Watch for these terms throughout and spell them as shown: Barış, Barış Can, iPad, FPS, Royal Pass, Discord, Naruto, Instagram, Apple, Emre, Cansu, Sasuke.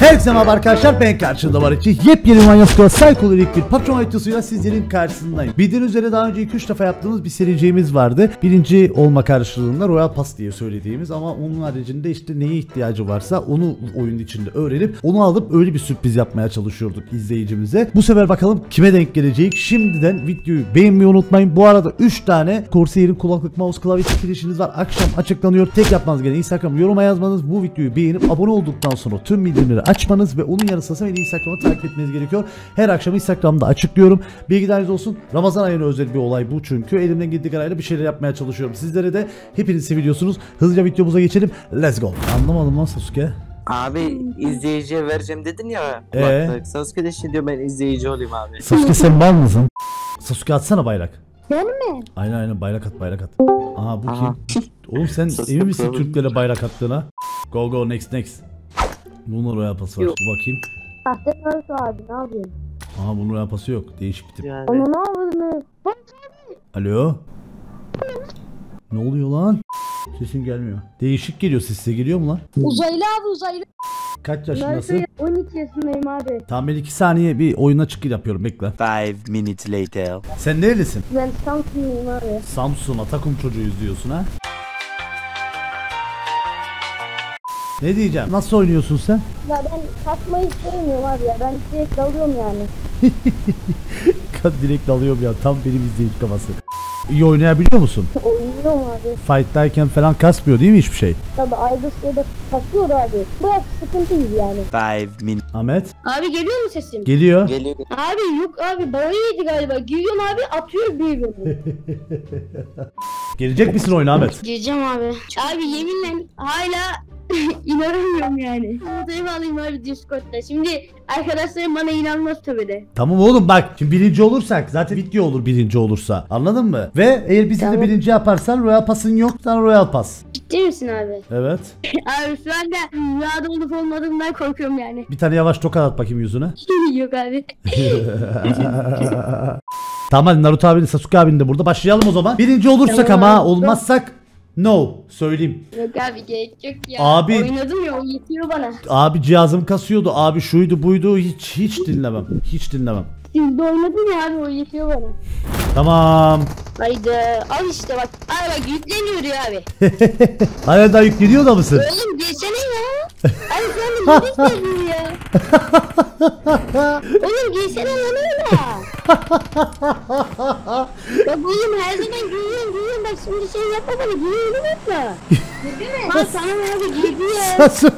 Herkese merhaba arkadaşlar, ben karşınızda Barış'ı yepyeni manyasıkla psikolik bir patron videosuyla sizlerin karşısındayım. Bildiğiniz üzere daha önce 2-3 defa yaptığımız bir sericiğimiz vardı. Birinci olma karşılığında Royal Pass diye söylediğimiz ama onun haricinde işte neye ihtiyacı varsa onu oyunun içinde öğrenip onu alıp öyle bir sürpriz yapmaya çalışıyorduk izleyicimize. Bu sefer bakalım kime denk gelecek. Şimdiden videoyu beğenmeyi unutmayın. Bu arada 3 tane Corsair'in kulaklık mouse klavye çekilişiniz var. Akşam açıklanıyor. Tek yapmanız gereken Instagram yoruma yazmanız, bu videoyu beğenip abone olduktan sonra tüm bildirimleri açmanız ve onun yanı sıra beni Instagram'a takip etmeniz gerekiyor. Her akşam Instagram'da açıklıyorum. Bilgileriniz olsun. Ramazan ayına özel bir olay bu çünkü. Elimden geldiği kadarıyla bir şeyler yapmaya çalışıyorum. Sizlere de hepiniz seviyorsunuz. Hızlıca videomuza geçelim. Let's go. Anlamadım lan Sasuke. Abi izleyiciye vereceğim dedin ya. Sasuke de şey diyor, ben izleyici olayım abi. Sasuke sen var mısın? Sasuke atsana bayrak. Ben mi? Aynen bayrak at, bayrak at. Aha bu aha. Kim? Oğlum sen emin misin Türklere bayrak attığına? Go go next. Bunun Royal Pass'ı var. Dur bakayım. Sahte Naruto abi ne yapıyorsun? Aa bunun Royal Pass'ı yok. Değişik bir tip. Yani. Ama ne yapıyorsunuz? Alo. Ne oluyor lan? Sesin gelmiyor. Değişik geliyor. Size geliyor mu lan? Uzaylı abi uzaylı. Kaç yaşındasın? 12 yaşındayım abi. Tam bir 2 saniye bir oyuna çıkış yapıyorum. Bekle. 5 minutes later. Sen nerelisin? Ben Samsun'luyum abi. Samsun'a takım çocuğuyuz diyorsun ha? Ne diyeceğim? Nasıl oynuyorsun sen? Ya ben kasmayı sevmiyorum abi ya. Ben direkt dalıyorum yani. Direkt dalıyorum ya. Tam benim izleyici kafası. İyi oynayabiliyor musun? Oynuyorum abi. Fight'tayken falan kasmıyor değil mi hiçbir şey? Tabii Aydos'ta da kasıyor abi. Bırak sıkıntı gibi yani. 5 min. Ahmet. Abi geliyor mu sesim? Geliyor. Geliyor. Abi yok abi. Bana yedi galiba. Giriyorum abi atıyor birbirine. Gelecek misin oyuna Ahmet? Geleceğim abi. Abi yeminle hala... İnanamıyorum yani. Fotoğrafı alayım abi Discord'da. Şimdi arkadaşlarım bana inanmaz tabii de. Tamam oğlum bak şimdi birinci olursak zaten video olur birinci olursa. Anladın mı? Ve eğer bizi tamam de birinci yaparsan Royal Pass'ın yok. Sana Royal Pass. Ciddi misin abi? Evet. Abi şu anda rüyada olup olmadığımdan korkuyorum yani. Bir tane yavaş tokat at bakayım yüzüne. Yok abi. Tamam Naruto abinin Sasuke abinin de burada. Başlayalım o zaman. Birinci olursak tamam, ama olmazsak no söyleyeyim. Yok abi gerek yok ya. Abi, oynadım ya o yetiyor bana. Abi cihazım kasıyordu. Abi şuydu buydu hiç dinlemem. Hiç dinlemem. Siz de oynadın ya abi o yetiyor bana. Tamam. Haydi al işte bak. Ay bak yükleniyor ya abi. Hala daha yükleniyor da mısın? Oğlum geçene ya. Ay sen de ne istedin ya. Oğlum geçene lan öyle. Ya oğlum her zaman gülüyorum bak şimdi şey yapma bana gülüyorum yapma. Gülüyor mu? Lan sana abi gülüyor.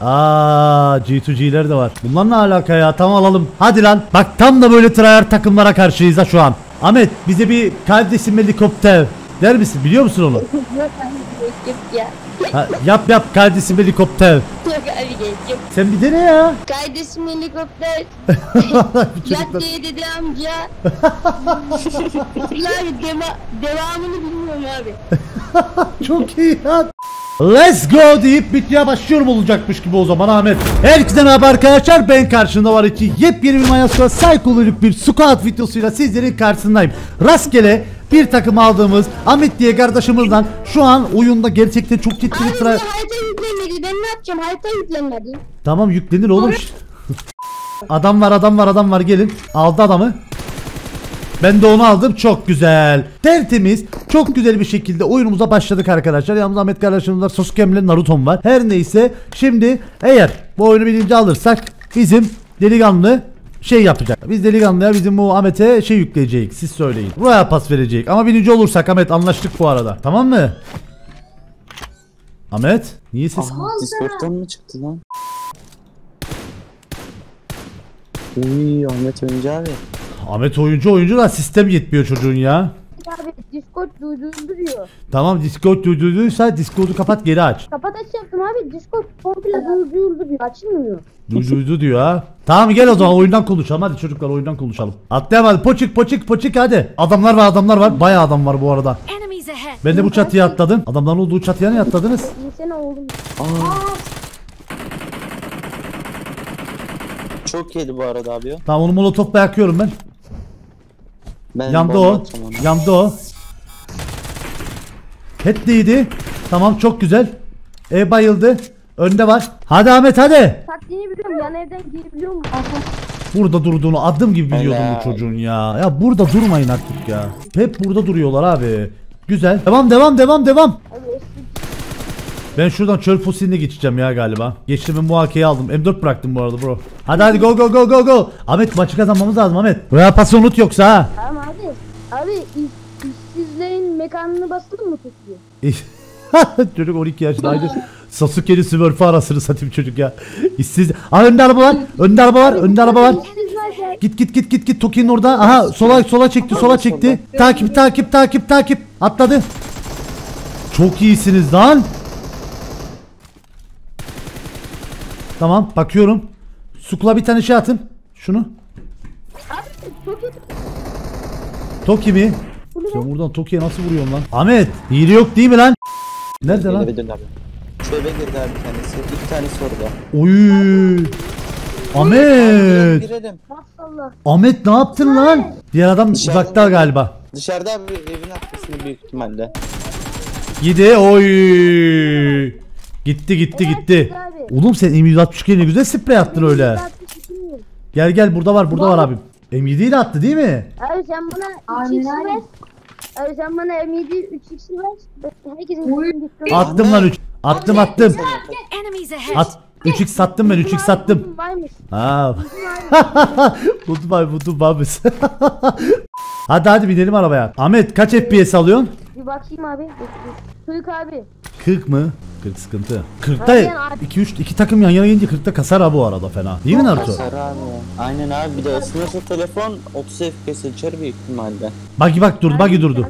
Aaa G2G'ler de var. Bunlar ne alaka ya, tam alalım hadi lan. Bak tam da böyle tryhard takımlara karşıyız ha şu an. Ahmet bize bir kardeşim helikopter der misin, biliyor musun onu? Ha, yap kardeşim helikopter. Sen bir dene ya. Kardeşim helikopter. Yat diye dedi amca. Abi devamını bilmiyorum abi. Çok iyi ya. Let's go deyip bitmeye başlıyorum olacakmış gibi o zaman Ahmet. Herkese merhaba arkadaşlar, ben karşında var iki yepyeni bir manyasıkla psikolojik bir squat videosuyla sizlerin karşısındayım. Rastgele bir takım aldığımız Ahmet diye kardeşimizden şu an oyunda gerçekten çok ciddi bir harita yüklenmedi, ben ne yapacağım, harita yüklenmedi. Tamam yüklenir oğlum. Adam var gelin. Aldı adamı. Ben de onu aldım, çok güzel. Tertemiz, çok güzel bir şekilde oyunumuza başladık arkadaşlar. Yalnız Ahmet kardeşimizin var, Sasuke'mle Naruto'm var. Her neyse, şimdi eğer bu oyunu birinci alırsak bizim delikanlı şey yapacak. Biz delikanlıya bizim bu Ahmet'e şey yükleyecek. Siz söyleyin. Royal Pass verecek. Ama birinci olursak Ahmet, anlaştık bu arada. Tamam mı? Ahmet, niye ses? Discord'dan mı çıktı lan? Uy, Ahmet önce abi. Ahmet oyuncu da sistem yetmiyor çocuğun ya. Abi Discord duyduruyor. Tamam Discord duyduysa Discord'u kapat geri aç. Kapat aç yaptım abi, Discord komple duyduruyor, açılmıyor. Duydu diyor ha. Tamam gel o zaman oyundan konuşalım hadi çocuklar, oyundan konuşalım. Atlayamadı poçik hadi. Adamlar var bayağı adam var bu arada. Ben de bu çatıya atladım. Adamların olduğu çatıya ne atladınız? İnsene oğlum. Çok iyiydi bu arada abi ya. Tamam onu molotof bırakıyorum ben. Yamda o. Headliydi. Tamam çok güzel. Bayıldı. Önde var. Hadi Ahmet hadi. Taktiğini biliyorum, yan evden girebiliyor mu? Burada durduğunu adım gibi biliyordum bu çocuğun ya. Ya burada durmayın artık ya. Hep burada duruyorlar abi. Güzel. Devam devam devam devam. Ben şuradan çöl fosiline geçeceğim ya galiba. Geçtim ben bu AK'yi aldım. M4 bıraktım bu arada bro. Hadi hadi go go go go go. Ahmet maçı kazanmamız lazım Ahmet. Royal Pass'ı unut yoksa ha. Tamam abi. Abi işsizlerin mekanını bastın mı peki? Çocuk 12 yaşındaydı. Sasuke'li Smurf'ı arasını satayım çocuk ya. İşsiz. Aa önde araba var. Önde araba var. Önde araba var. Git git git git git. Toki'nin orada. Aha sola çekti. Sola çekti. Takip. Atladı. Çok iyisiniz lan. Tamam bakıyorum. Sukla bir tane şey atın. Şunu. Toki mi? Sen buradan Toki'ye nasıl vuruyorsun lan? Ahmet hile yok değil mi lan? Nerede lan? Şöyle girdi abi tanesi. İki tanesi orada. Oy. Ahmet. Ahmet ne yaptın lan? Diğer adam uzakta galiba. Dışarıda abi evin arkasında büyük ihtimalle. Gide oy. Gitti. Oğlum sen M162'ye ne güzel sprey attın öyle. Gel burada var abim. M7'yi de attı değil mi? Abi sen bana 3x ver. Abi sen bana M7'yi 3x'i ver. Herkesin attım lan 3. Attım. At. 3x sattım ben 3x sattım. Ha. Budu bay. Hadi binelim arabaya. Ahmet kaç FPS alıyorsun? Bir bakayım abi. 40 abi. 40 mı? 40 sıkıntı. 40'ta 2 takım yan yana gelince 40'ta kasar abi bu arada fena. Değil mi Naruto? Kasar abi. Aynen abi bir de ısınırsa telefon 30 FPS içer bir ihtimalle. Bak durdu.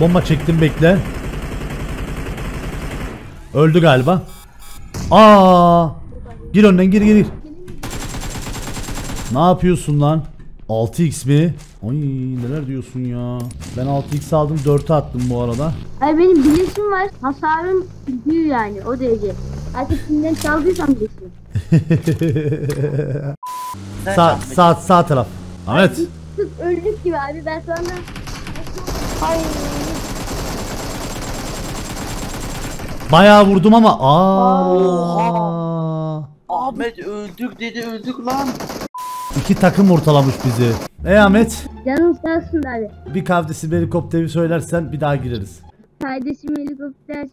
Bomba çektim bekle. Öldü galiba. Aa! Gir önden gir. Ne yapıyorsun lan? 6x mi? Ay neler diyorsun ya. Ben 6x aldım 4'e attım bu arada. Ay benim bileşim var. Hasarım büyüyor yani o derece. Artık kimden çaldıysam bileşim. Sağ taraf. Ahmet. Öldük gibi abi ben sonra. Ay. Bayağı vurdum ama Ahmet öldük lan. İki takım ortalamış bizi. Ahmet. Canım sensin abi. Bir kavdesim helikopteri söylersen bir daha gireriz. Kardeşim helikopter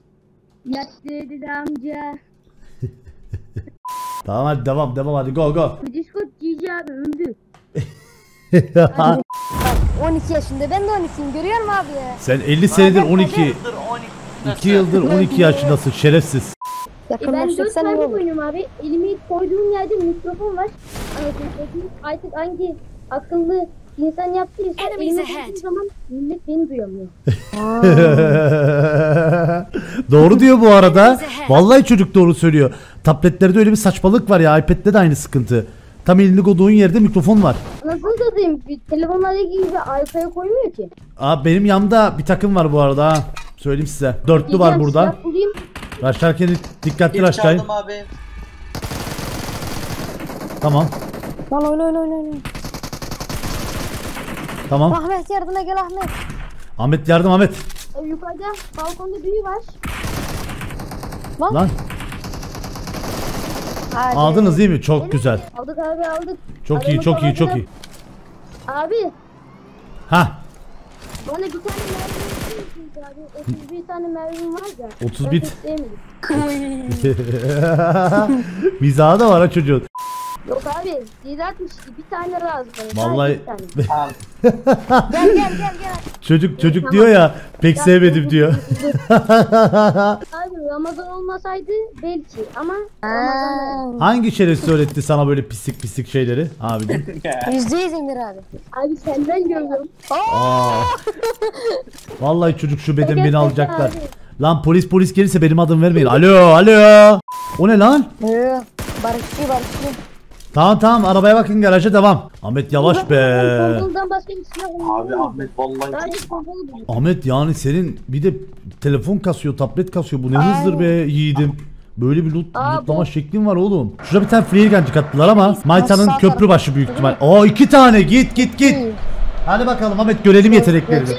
yaktı dedi amca. Tamam hadi devam hadi go. Discord GG abi öldü. 12 yaşında ben de 12'yim görüyor musun abi? Sen 50 senedir 12. 2 yıldır 12 yaşındasın şerefsiz. Ben 4 tane oynuyorum abi. Elimi koyduğum yerde mikrofon var. Artık hangi akıllı insan yaptıysa elimi koyduğum zaman millet beni duyamıyor. Doğru diyor bu arada. Vallahi çocuk doğru söylüyor. Tabletlerde öyle bir saçmalık var ya. iPad'de de aynı sıkıntı. Tam elini koyduğun yerde mikrofon var. Nasıl tadayım? Telefonlara gibi arkaya koymuyor ki. Aa benim yanımda bir takım var bu arada ha. Söyleyeyim size. Dörtlü var burada. Raşlarken dikkatli raşlayın. Tamam. Lan oyna. Tamam. Ahmet yardıma gel Ahmet. Ahmet yardım Ahmet. Yukarıda balkonda büyü var. Lan. Aldınız değil mi? Çok evet. Güzel. Aldık abi aldık. Çok adamı iyi çok iyi. Abi. Ha. Bana bir tane mermi abi. 31 tane mermim var ya. 31. Mizahı da var ha çocuğun. Yok abi. 762 bir tane lazım. Vallahi. Tane. gel. Çocuk tamam. Diyor ya pek ya, sevmedim diyor. Abi Ramazan olmasaydı belki ama Ramazan. Hangi şerefsiz öğretti sana böyle pislik şeyleri abicim? %100 Emre abi. Abi senden gördüm. Vallahi çocuk şubeden beni alacaklar. Abi. Lan polis gelirse benim adım vermeyin. Alo. O ne lan? Barışçı. Tamam arabaya bakın garaja devam. Ahmet yavaş be. Abi Ahmet vallahi. Ahmet yani senin bir de telefon kasıyor, tablet kasıyor. Bu ne hızdır be yiğidim. Böyle bir lootlama şeklin var oğlum. Şurada bir tane freelgancı attılar ama Maytan'ın köprü başı büyük ihtimal. 2 tane git. Hadi bakalım Ahmet, görelim yeteneklerini.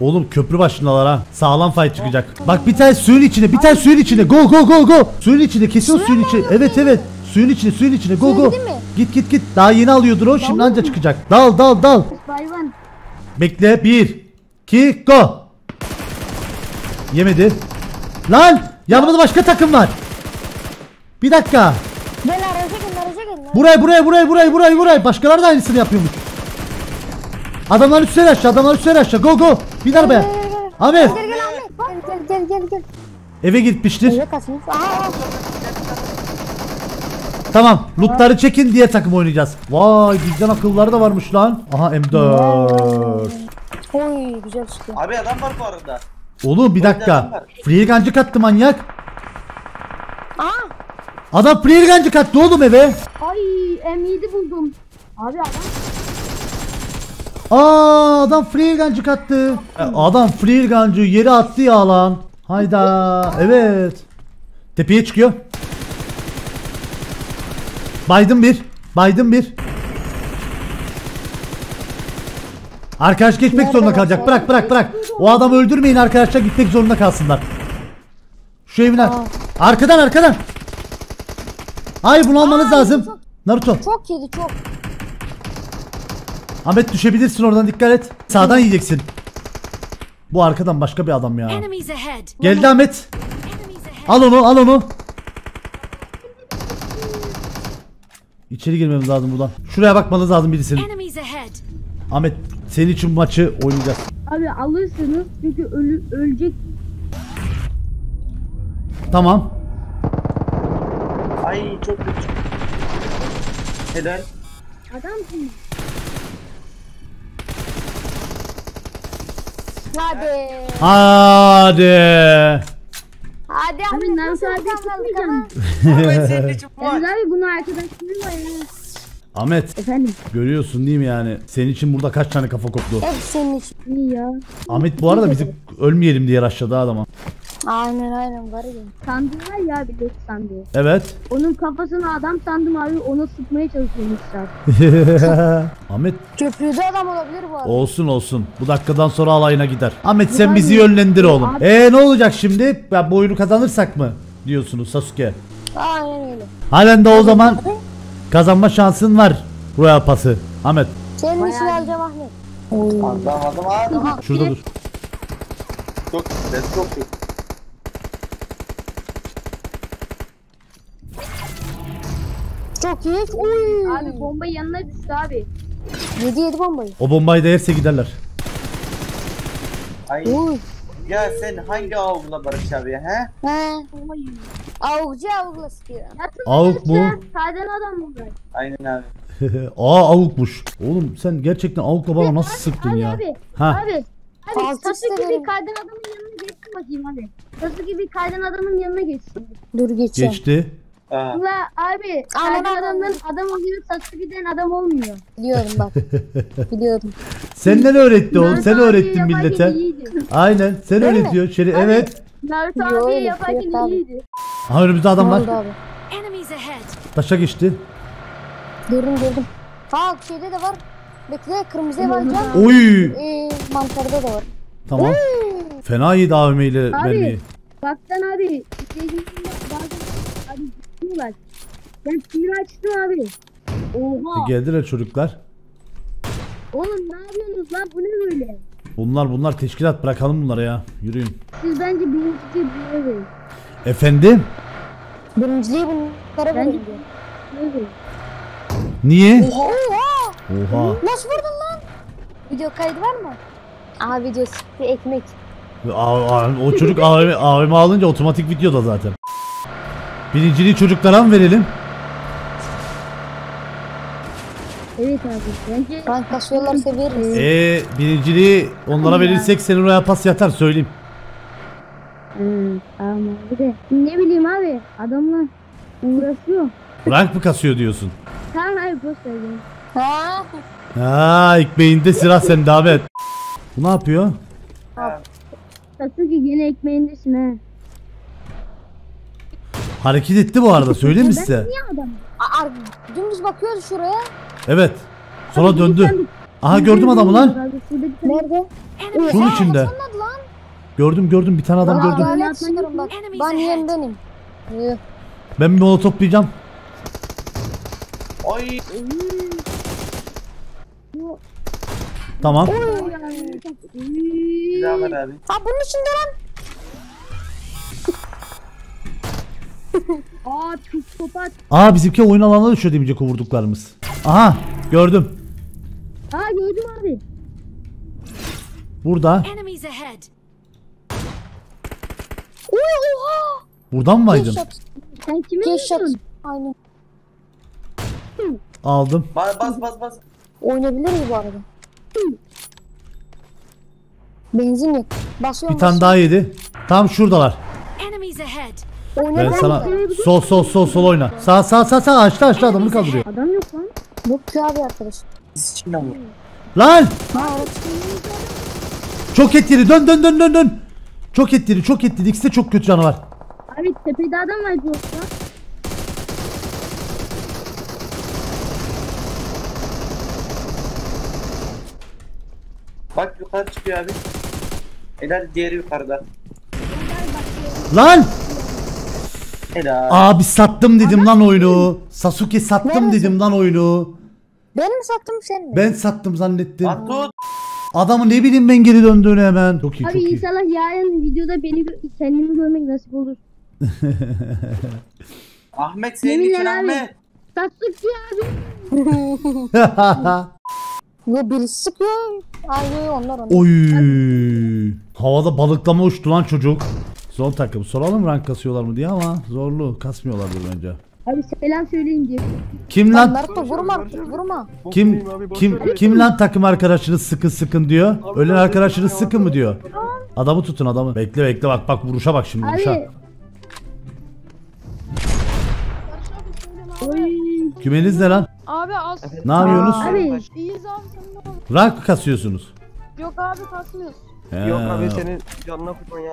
Oğlum köprü başındalar ha. Sağlam fight çıkacak. Bak bir tane suyun içinde, bir tane suyun içinde. Go go go go. Suyun içinde kesin, suyun içinde. Evet evet. Suyun içinde, suyun içinde. Go go. Git git git. Daha yeni alıyordur o. Şimdi anca çıkacak. Dal dal dal. Bekle. 1, 2, go. Yemedi. Lan! Yanımızda başka takım var. Bir dakika. Buraya buraya. Başkaları da aynısını yapıyormuş. Adamlar üstüne aşağı, adamlar üstüne aşağı. Go go. Bin arabaya. Ahmet. Gel. Eve gitmiştir. Tamam. Lootları çekin diye takım oynayacağız. Vay, bizden akılları da varmış lan. Aha M4. Oy, güzel çıktı. Abi adam var bu arada. Oğlum bir dakika. Free gancık attı manyak. Aa. Adam free gancık attı oğlum eve. Ay M7 buldum. Abi adam. Aa adam free gancık attı. Adam free gancığı yere attı ya lan. Hayda. Evet. Tepeye çıkıyor. Baydım bir. Arkadaş gitmek zorunda kalacak. Bırak. O adamı öldürmeyin, arkadaşlar gitmek zorunda kalsınlar. Şu evin arkadan. Hayır, bunu almanız lazım. Çok, Naruto. Çok yedi çok. Ahmet düşebilirsin oradan, dikkat et. Sağdan yiyeceksin. Bu arkadan başka bir adam ya. Geldi Ahmet. Al onu. İçeri girmemiz lazım buradan. Şuraya bakmanız lazım birisinin. Ahmet senin için bu maçı oynayacağız. Abi alırsınız çünkü ölecek. Tamam. Ay çok kötü. Helal. Adamsın. Hadi abi nasıl arkadaşım? Ahmet seninle çok var. Abi bunu arkadaşımla oynayalım. Ahmet, efendim? Görüyorsun değil mi yani? Senin için burada kaç tane kafa koptu? Hep senin için iyi ya. Ahmet bu arada bizi ölmeyelim diye raşladı adama. Aynen var ya. Sandılar ya bir de sandığı. Evet. Onun kafasına adam sandım abi, onu sıkmaya çalışıyormuşlar. Ahmet. Köprüde adam olabilir bu arada. Olsun. Bu dakikadan sonra alayına gider. Ahmet sen yani bizi yönlendir oğlum. Abi. Ne olacak şimdi? Ya bu oyunu kazanırsak mı diyorsunuz Sasuke? Aynen öyle. Halen de o zaman... Kazanma şansın var Royal Pass'ı Ahmet. Senin işini alacağım Ahmet. Adam. Şurada dur. Çok iyi. Çok iyi. Uy. Abi bomba yanına düştü abi. Yedi bombayı. O bombayı da yerse giderler. Ay. Uy. Ya sen hangi avukla Barış abi ya he? Avukla sıkıyor. Avuk mu? Saden adam mı? Aynen abi. Aa avukmuş. Oğlum sen gerçekten avukla bana nasıl sıktın abi, ya? Abi. Sasuke bir kaydan adamın yanına geçsin bakayım abi. Sasuke bir kaydan adamın yanına geçsin. Dur geçeceğim. Geçti. Ulan abi kaydan adamdan adam oluyor, Sasuke'den adam olmuyor. Biliyorum bak. Senden öğretti oğlum. Sen öğrettin millete. Aynen. Sen öğretiyor. Evet. Naruto abiye yaparken iyiydi. Aha önümüzde adam var. Taşa geçti. Gördüm. Aa şeyde de var. Bekle kırmızıya varacağım. Oy. Mantarda da var. Tamam. Fena iyi AVM'yle vermeyi. Baktan abi. Ben sihir açtım abi. Oha. Geldiler çocuklar. Oğlum ne yapıyorsunuz lan, bu ne böyle? Bunlar teşkilat, bırakalım bunları ya, yürüyün. Siz bence birinciliği verin. Efendim? Birinciliği bunlara verin. Niye? Oha. Nasıl vurdun lan? Video kaydı var mı? Aha video sıktı ekmek. O çocuk AVM alınca otomatik videoda zaten. Birinciliği çocuklara mı verelim? Evet abi. Bence kasıyorlarsa veririz. Birinciliği onlara verirsek senin oraya pas yatar söyleyeyim. Ama bir de ne bileyim abi, adamla uğraşıyor. Rank mı kasıyor diyorsun? Tamam abi boş verdim. Ha ekmeğinde sıra sende Ahmet. Bu ne yapıyor? Sasuke yine ekmeğindesin ha. Hareket etti bu arada, söyleyeyim mi size? Dümdüz bakıyoruz şuraya. Evet. Sonra döndü. Aha gördüm adamı lan. Nerede? Şunun içinde. Gördüm gördüm, bir tane adam gördüm. Ben yendenim. Ben bir mola toplayacağım. Ay. Tamam. Güzel var abi. Ha bunun içinde lan. Aa psikopat. Aa bizimki oyun alanına düşüyor demeyecek o vurduklarımız. Aha gördüm. Aa gördüm abi. Burada. Oha. Buradan mı vaydın? Sen kime vurdun? Aynen. Aldım. Bas bas bas. Oynayabilir mi bu arada? Benzin yok. Basıyorum. Bir tane daha yedi. Tam şuradalar. Ben sana sol oyna. Sağ açtı adamını kaldırıyor. Adam yok lan. Yok ki abi arkadaş. Lan! Çok etleri dön. Çok etleri. İkisi de çok kötü canavar. Abi tepede adam var yoksa. Bak yukarı çıkıyor abi. Helal, diğeri yukarıda. Lan! Helal. Abi sattım dedim lan oyunu. Sasuke sattım dedim lan oyunu. Ben mi sattım sen mi? Ben sattım zannettim. Adamı ne bileyim ben geri döndüğünü hemen. Çok iyi, abi çok inşallah iyi. Yarın videoda beni kendimi görmek nasip olur. Ahmet senin için Ahmet. Sasuke abi. Ya birisi sıkıyor. Ay onlar. Oy. Havada balıklama uçtu lan çocuk. Son takım. Soralım rank kasıyorlar mı diye ama zorlu kasmıyorlardır bence. Abi selam söyleyin diye. Kim lan? Naruto vurma. Kim lan takım arkadaşınız sıkın diyor. Ölen arkadaşınız sıkın mı diyor. Adamı tutun adamı. Bekle bak vuruşa bak şimdi vuruşa. Kümeniz ne lan? Abi ne yapıyorsunuz? Abi iyiyiz abi sen. Rank kasıyorsunuz. Yok abi kasmıyoruz. Yok abi senin canına kurban ya.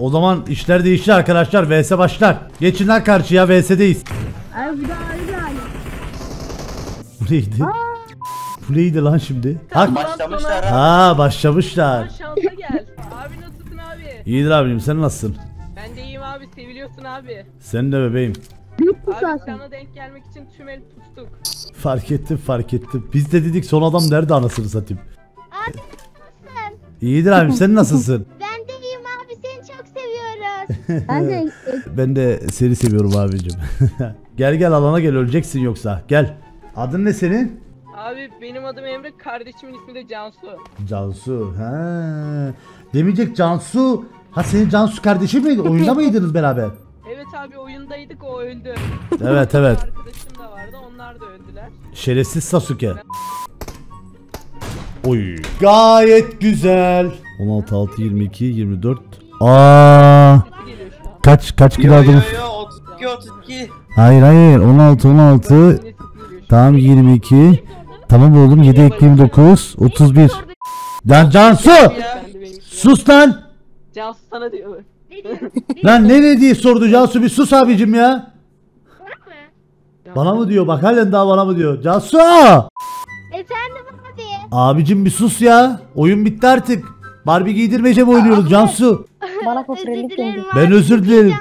O zaman işler değişti arkadaşlar. VS başlar. Geçin lan karşıya, VS'deyiz. Abi bir daha bu neydi? Bu neydi lan şimdi? Hak başlamışlar. Ha başlamışlar. Şansa gel. Abi nasılsın abi? İyidir abicim, sen nasılsın? Ben de iyiyim abi, seviliyorsun abi. Sen de bebeğim. Abi sana denk gelmek için tüm el tuttuk. Fark ettim. Biz de dedik son adam nerede anasını satayım. Abi nasılsın? İyidir abicim, sen nasılsın? Ben de seni seviyorum abicim. Gel alana gel, öleceksin yoksa. Gel. Adın ne senin? Abi benim adım Emre, kardeşimin ismi de Cansu. Cansu. Ha. Demeyecek Cansu. Ha senin Cansu kardeşin miydi? Oyunda mıydınız beraber? Evet abi oyundaydık, o öldü. Evet. Arkadaşım da vardı, onlar da öldüler. Şerefsiz Sasuke. Oy. Gayet güzel. 16 6 22 24. Aa. Kaç kilo aldınız? 32. Hayır 16. Tamam 22. Tamam oğlum 7 ekleyeyim 9 31. Lan Cansu! Sus lan! Cansu sana diyor. Lan ne diye sordu Cansu, bir sus abicim ya. Bana mı diyor bak, halen daha bana mı diyor. Cansu! Efendim abi. Abicim bir sus ya. Oyun bitti artık. Barbie giydirmece mi oynuyoruz Cansu? Bana kofrelik geldi. Ben özür dilerim.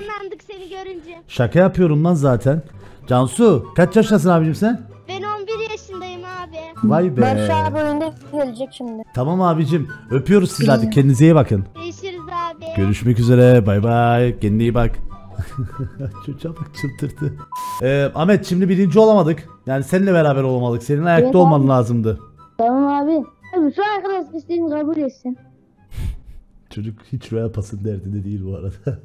Seni görünce. Şaka yapıyorum lan zaten. Cansu kaç yaşındasın abicim sen? Ben 11 yaşındayım abi. Vay be. Ben şu an önünde gelecek şimdi. Tamam abicim, öpüyoruz sizi, hadi kendinize iyi bakın. Görüşürüz abi. Görüşmek üzere, bay bay, kendine iyi bak. Çocuğa bak çıldırdı. Ahmet şimdi birinci olamadık. Yani seninle beraber olamadık. Senin ayakta evet, olman abi lazımdı. Tamam abi. Abi şu arkadaş isteğini kabul etsin. Çocuk hiç Royal Pass'ın derdinde değil bu arada.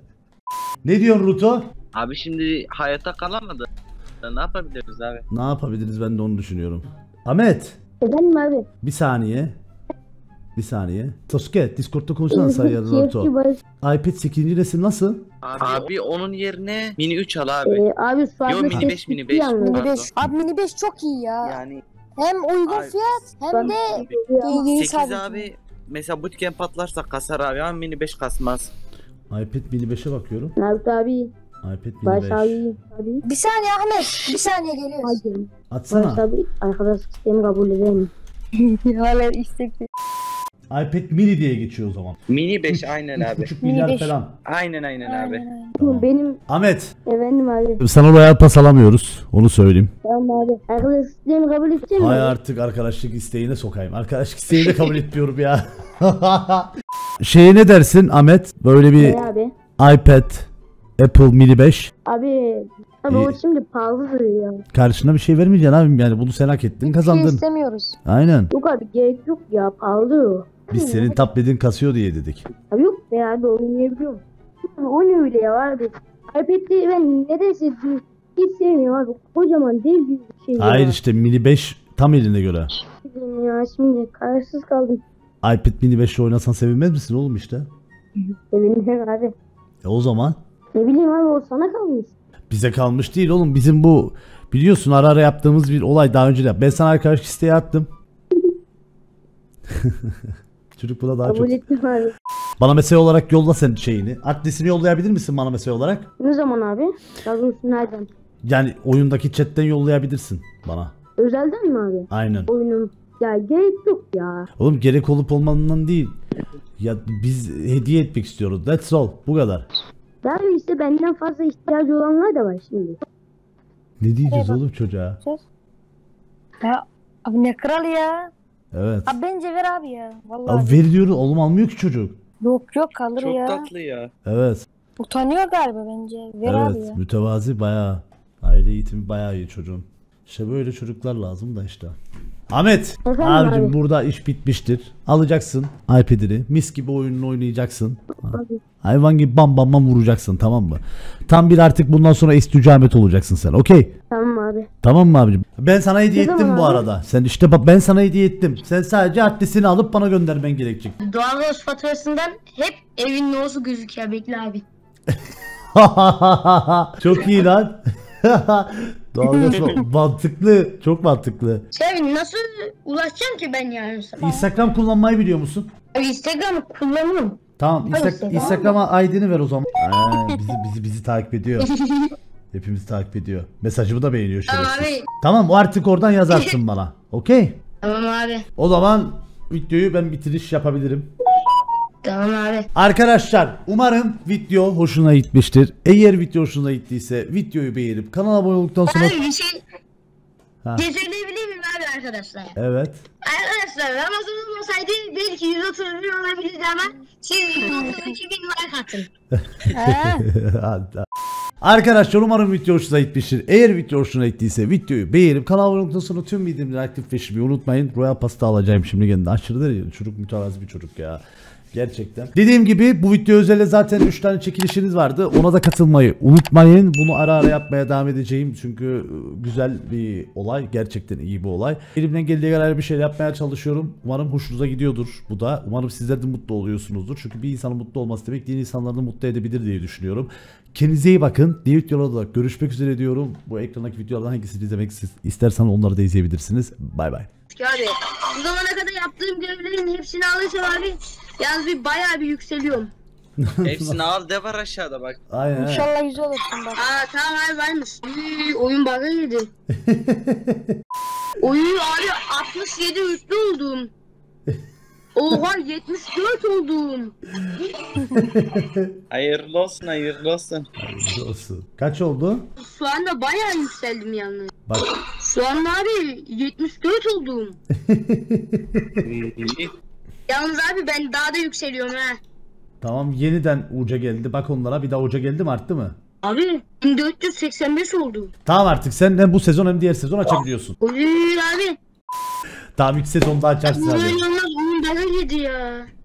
Ne diyorsun Ruto? Abi şimdi hayata kalamadı. Ne yapabiliriz abi? Ne yapabiliriz, ben de onu düşünüyorum. Ahmet. Efendim abi. Bir saniye. Sasuke Discord'da konuşsana sayarız Ruto. iPad 8. resim nasıl? Abi onun yerine mini 3 al abi. Abi şu an yo, mini 5. Abi mini 5 çok iyi ya. Yani hem uygun fiyat hem de iyi 8 abi. Mesela bootcamp patlarsa kasar abi ama mini 5 kasmaz. iPad mini 5'e bakıyorum. Naruto abi. iPad mini 5. Abi. Bir saniye Ahmet. Bir saniye geliyoruz. Atsana. Barış abi arkadaş sistemi kabul edeyim. Yuvalar istekli. iPad mini diye geçiyor o zaman. Mini 5 aynen abi. 3,5 milyar mini falan. Aynen abi. Tamam. Benim... Ahmet. Efendim abi. Sana Royal Pass alamıyoruz. Onu söyleyeyim. Tamam abi. Arkadaşlık isteğini kabul edeceğim mi? Hayır artık arkadaşlık isteğine sokayım. Arkadaşlık isteğini kabul etmiyorum ya. Şeye ne dersin Ahmet? Böyle bir abi? iPad, Apple mini 5. Abi o şimdi pahalı duruyor. Karşına bir şey vermeyeceksin abim yani, bunu sen hak ettin, kazandın. Hiçbir şey istemiyoruz. Aynen. Yok abi gerek yok ya, pahalı. Biz senin tabletin kasıyor diye dedik. Abi yok be abi, oynayabiliyorum. O ne öyle ya abi. iPad'de ben neredeyse hiç sevmiyorum abi. Kocaman değil bir şey. Hayır ya. İşte mini 5 tam eline göre. Ya şimdi kararsız kaldım. iPad mini 5 ile oynasan sevinmez misin oğlum işte? Sevinmem abi. E o zaman? Ne bileyim abi, o sana kalmış. Bize kalmış değil oğlum, bizim bu biliyorsun ara ara yaptığımız bir olay daha önce de. Ben sana arkadaş isteği attım. Çocuk buna daha çok. Bana mesaj olarak yolla sen şeyini. Adresini yollayabilir misin bana mesaj olarak? Ne zaman abi? Yazmışsın nereden? Yani oyundaki chatten yollayabilirsin bana. Özelden mi abi? Aynen. Oyunun ya gerek yok ya. Oğlum gerek olup olmanından değil. Ya biz hediye etmek istiyoruz. That's all. Bu kadar. Yani işte benden fazla ihtiyacı olanlar da var şimdi. Ne diyeceğiz oğlum çocuğa? Ya abi ne kral ya. Evet. Abi bence ver abi ya. Vallahi. Abi ver diyoruz oğlum, almıyor ki çocuk. Yok yok, kalır çok ya. Çok tatlı ya. Evet. Utanıyor galiba bence. Ver abi ya. Evet, mütevazi bayağı. Aile eğitimi bayağı iyi çocuğun. İşte böyle çocuklar lazım da işte. Ahmet abicim abi, burada iş bitmiştir. Alacaksın iPad'ini, mis gibi oyununu oynayacaksın. Hayvan gibi bam bam bam vuracaksın, tamam mı? Tam bir artık bundan sonra istücamet olacaksın sen, okey? Tamam abi. Tamam mı abicim? Ben sana hediye ettim bu arada. Sen işte bak, ben sana hediye ettim. Sen sadece adresini alıp bana göndermen gerekecek. Doğalgaz faturasından hep evin nosu gözüküyor, bekle abi. Çok iyi lan. Mantıklı, çok mantıklı. Sevin, nasıl ulaşacağım ki ben yani sana? Instagram kullanmayı biliyor musun? Instagram kullanırım. Tamam, Instagram'a ID'ni ver o zaman. Bizi takip ediyor. Hepimiz takip ediyor. Mesajımı da beğeniyor şerefsiz. Tamam, artık oradan yazarsın bana. Okey? Tamam abi. O zaman videoyu ben bitiriş yapabilirim. Tamam abi. Arkadaşlar umarım video hoşuna gitmiştir. Eğer video hoşuna gittiyse videoyu beğenip kanala abone olduktan sonra... Abi bir şey söyleyebilir miyim abi arkadaşlar? Evet. Arkadaşlar Ramazan olsaydı belki 130 bin olabilirdi ama siz 132 bin like atın. Arkadaşlar umarım video hoşuna gitmiştir. Eğer video hoşuna gittiyse videoyu beğenip kanala abone olduktan sonra tüm bildirimleri aktifleşmeyi unutmayın. Royal Pass'ı alacağım şimdi kendine. Aşırı derecede çocuk, mütevazi bir çocuk ya. Gerçekten. Dediğim gibi bu video özelde zaten 3 tane çekilişiniz vardı. Ona da katılmayı unutmayın. Bunu ara ara yapmaya devam edeceğim. Çünkü güzel bir olay. Gerçekten iyi bir olay. Elimden geldiği kadar bir şey yapmaya çalışıyorum. Umarım hoşunuza gidiyordur bu da. Umarım sizler de mutlu oluyorsunuzdur. Çünkü bir insanın mutlu olması demek diğer insanları da mutlu edebilir diye düşünüyorum. Kendinize iyi bakın. Diğer videolarda görüşmek üzere diyorum. Bu ekrandaki videolardan hangisini izlemek isterseniz onları da izleyebilirsiniz. Bay bay. Abi bu zamana kadar yaptığım görevlerin hepsini alırsam abi yalnız bir bayağı bir yükseliyorum. Hepsini al de var aşağıda bak. Aynen. İnşallah güzel olursun bak. Aa tamam abi varmış. Oyun bug'a girdi. Oyun abi 67 üstü oldum. Oha 74 oldum. Hayırlı olsun, hayırlı olsun. Hayırlı olsun. Kaç oldu? Şu anda bayağı yükseldim yalnız. Bak. Şu anda abi 74 oldum. Yalnız abi ben daha da yükseliyorum ha. Tamam, yeniden uca geldi. Bak onlara bir daha uca geldi mi, arttı mı? Abi 1485 oldu. Tamam artık sen hem bu sezon hem diğer sezon açabiliyorsun. Abi. Tamam 2 sezon daha açarsın abi. Oyun bana girdi ya.